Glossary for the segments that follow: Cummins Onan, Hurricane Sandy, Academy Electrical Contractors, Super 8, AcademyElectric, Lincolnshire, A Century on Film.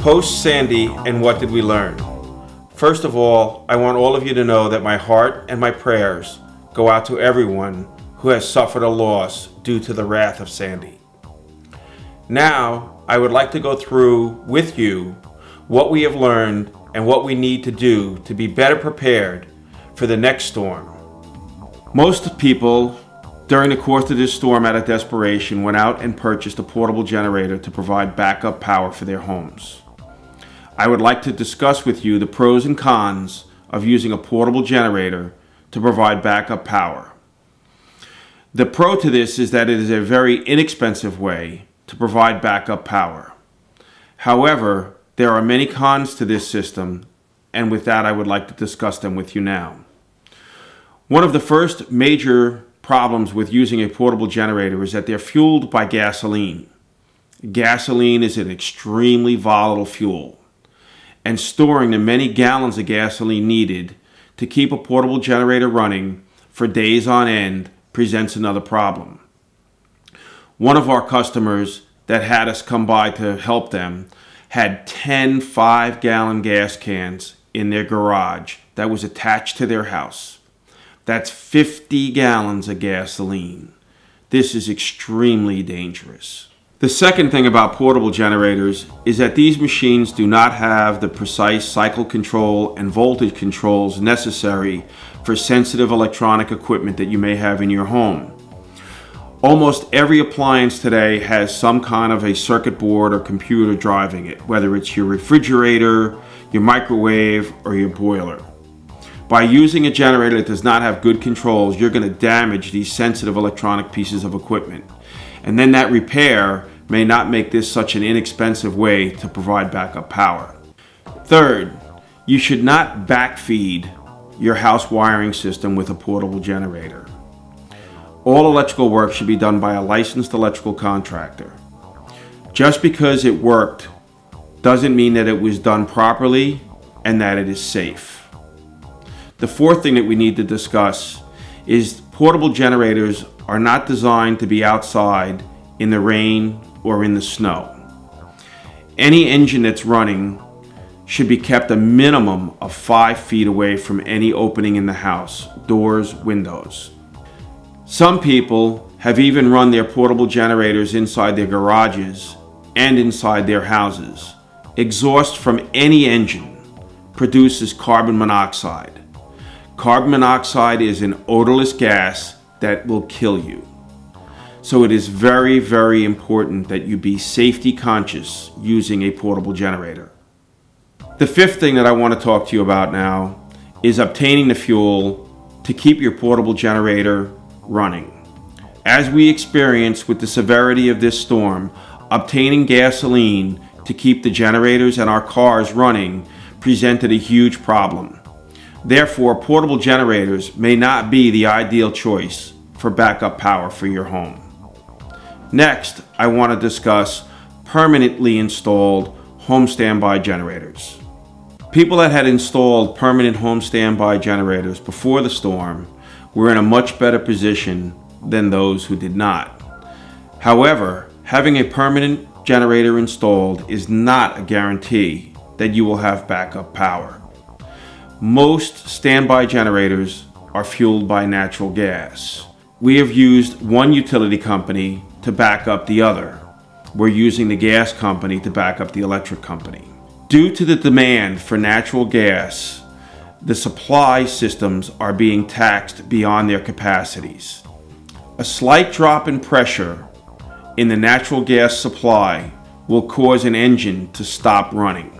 Post-Sandy, and what did we learn? First of all, I want all of you to know that my heart and my prayers go out to everyone who has suffered a loss due to the wrath of Sandy. Now, I would like to go through with you what we have learned and what we need to do to be better prepared for the next storm. Most people during the course of this storm, out of desperation, went out and purchased a portable generator to provide backup power for their homes. I would like to discuss with you the pros and cons of using a portable generator to provide backup power. The pro to this is that it is a very inexpensive way to provide backup power. However, there are many cons to this system, and with that I would like to discuss them with you now. One of the first major problems with using a portable generator is that they're fueled by gasoline. Gasoline is an extremely volatile fuel, and storing the many gallons of gasoline needed to keep a portable generator running for days on end presents another problem. One of our customers that had us come by to help them had 10 5-gallon gas cans in their garage that was attached to their house. That's 50 gallons of gasoline. This is extremely dangerous. The second thing about portable generators is that these machines do not have the precise cycle control and voltage controls necessary for sensitive electronic equipment that you may have in your home. Almost every appliance today has some kind of a circuit board or computer driving it, whether it's your refrigerator, your microwave, or your boiler. By using a generator that does not have good controls, you're going to damage these sensitive electronic pieces of equipment. And then that repair may not make this such an inexpensive way to provide backup power. Third, you should not backfeed your house wiring system with a portable generator. All electrical work should be done by a licensed electrical contractor. Just because it worked doesn't mean that it was done properly and that it is safe. The fourth thing that we need to discuss is portable generators are not designed to be outside in the rain or in the snow. Any engine that's running should be kept a minimum of 5 feet away from any opening in the house, doors, windows. Some people have even run their portable generators inside their garages and inside their houses. Exhaust from any engine produces carbon monoxide. Carbon monoxide is an odorless gas that will kill you. So it is very, very important that you be safety conscious using a portable generator. The fifth thing that I want to talk to you about now is obtaining the fuel to keep your portable generator running. As we experienced with the severity of this storm, obtaining gasoline to keep the generators and our cars running presented a huge problem. Therefore, portable generators may not be the ideal choice for backup power for your home. Next, I want to discuss permanently installed home standby generators. People that had installed permanent home standby generators before the storm were in a much better position than those who did not. However, having a permanent generator installed is not a guarantee that you will have backup power. Most standby generators are fueled by natural gas. We have used one utility company to back up the other. We're using the gas company to back up the electric company. Due to the demand for natural gas, the supply systems are being taxed beyond their capacities. A slight drop in pressure in the natural gas supply will cause an engine to stop running.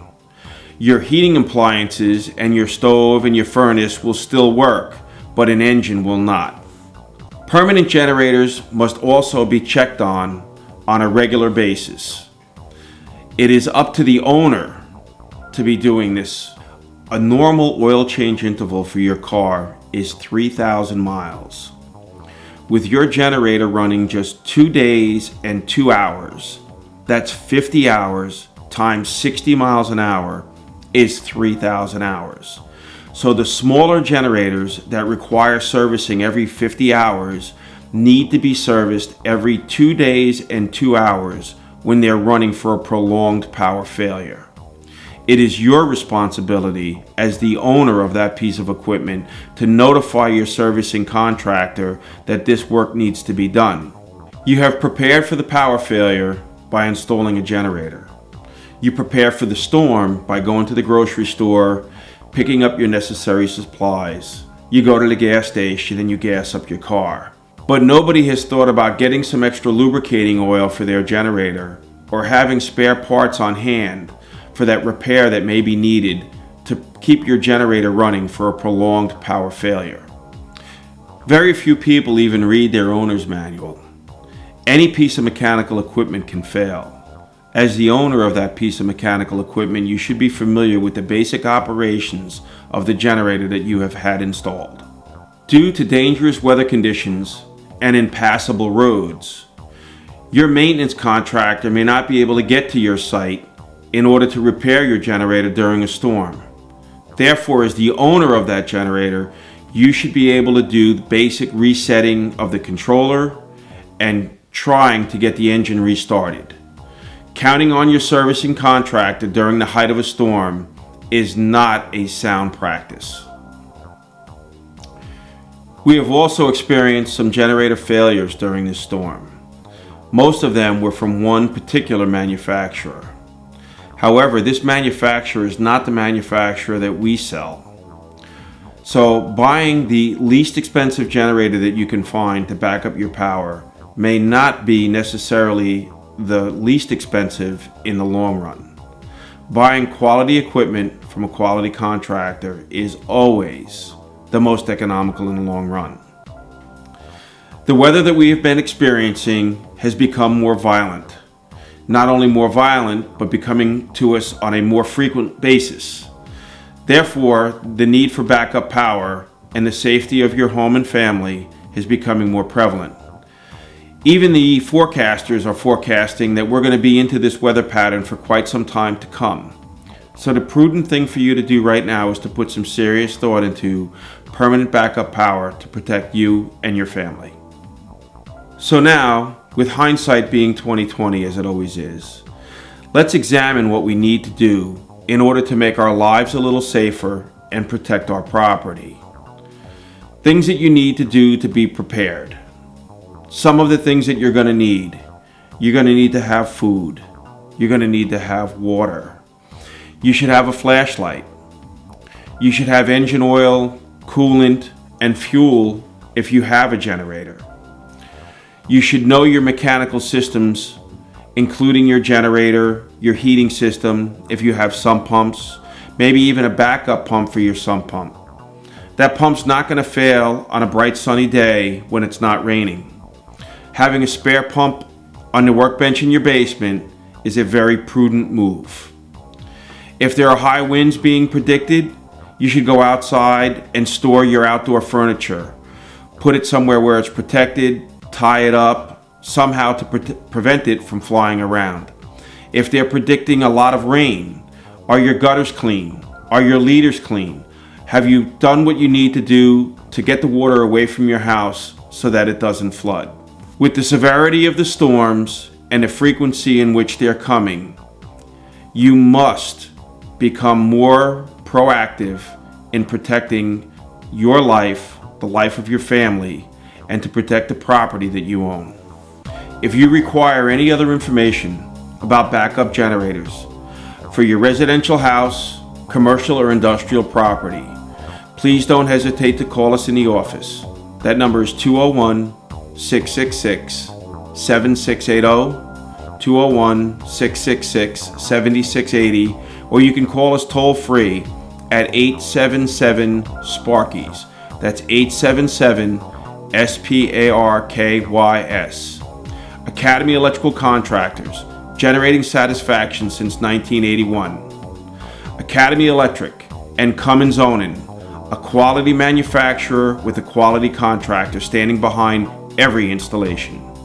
Your heating appliances and your stove and your furnace will still work, but an engine will not. Permanent generators must also be checked on a regular basis. It is up to the owner to be doing this. A normal oil change interval for your car is 3,000 miles. With your generator running just 2 days and 2 hours, that's 50 hours times 60 miles an hour is 3,000 hours. So the smaller generators that require servicing every 50 hours need to be serviced every 2 days and 2 hours when they're running for a prolonged power failure. It is your responsibility as the owner of that piece of equipment to notify your servicing contractor that this work needs to be done. You have prepared for the power failure by installing a generator. You prepare for the storm by going to the grocery store, picking up your necessary supplies. You go to the gas station and you gas up your car. But nobody has thought about getting some extra lubricating oil for their generator or having spare parts on hand for that repair that may be needed to keep your generator running for a prolonged power failure. Very few people even read their owner's manual. Any piece of mechanical equipment can fail. As the owner of that piece of mechanical equipment, you should be familiar with the basic operations of the generator that you have had installed. Due to dangerous weather conditions and impassable roads, your maintenance contractor may not be able to get to your site in order to repair your generator during a storm. Therefore, as the owner of that generator, you should be able to do the basic resetting of the controller and trying to get the engine restarted. Counting on your servicing contractor during the height of a storm is not a sound practice. We have also experienced some generator failures during this storm. Most of them were from one particular manufacturer. However, this manufacturer is not the manufacturer that we sell. So buying the least expensive generator that you can find to back up your power may not be necessarily the least expensive in the long run. Buying quality equipment from a quality contractor is always the most economical in the long run. The weather that we have been experiencing has become more violent. Not only more violent, but becoming to us on a more frequent basis. Therefore, the need for backup power and the safety of your home and family is becoming more prevalent. Even the forecasters are forecasting that we're going to be into this weather pattern for quite some time to come. So the prudent thing for you to do right now is to put some serious thought into permanent backup power to protect you and your family. So now, with hindsight being 20/20 as it always is, let's examine what we need to do in order to make our lives a little safer and protect our property. Things that you need to do to be prepared. Some of the things that you're going to need. You're going to need to have food. You're going to need to have water. You should have a flashlight. You should have engine oil, coolant, and fuel if you have a generator. You should know your mechanical systems, including your generator, your heating system, if you have sump pumps, maybe even a backup pump for your sump pump. That pump's not going to fail on a bright sunny day when it's not raining. Having a spare pump on the workbench in your basement is a very prudent move. If there are high winds being predicted, you should go outside and store your outdoor furniture. Put it somewhere where it's protected. Tie it up somehow to prevent it from flying around. If they're predicting a lot of rain, are your gutters clean? Are your leaders clean? Have you done what you need to do to get the water away from your house so that it doesn't flood? With the severity of the storms and the frequency in which they're coming, you must become more proactive in protecting your life, the life of your family, and to protect the property that you own. If you require any other information about backup generators for your residential house, commercial or industrial property, please don't hesitate to call us in the office. That number is 201-666-7680, 201-666-7680, or you can call us toll free at 877-SPARKYS. That's 877-SPARKYS. Academy Electrical Contractors, generating satisfaction since 1981. Academy Electric and Cummins Onan, a quality manufacturer with a quality contractor standing behind every installation.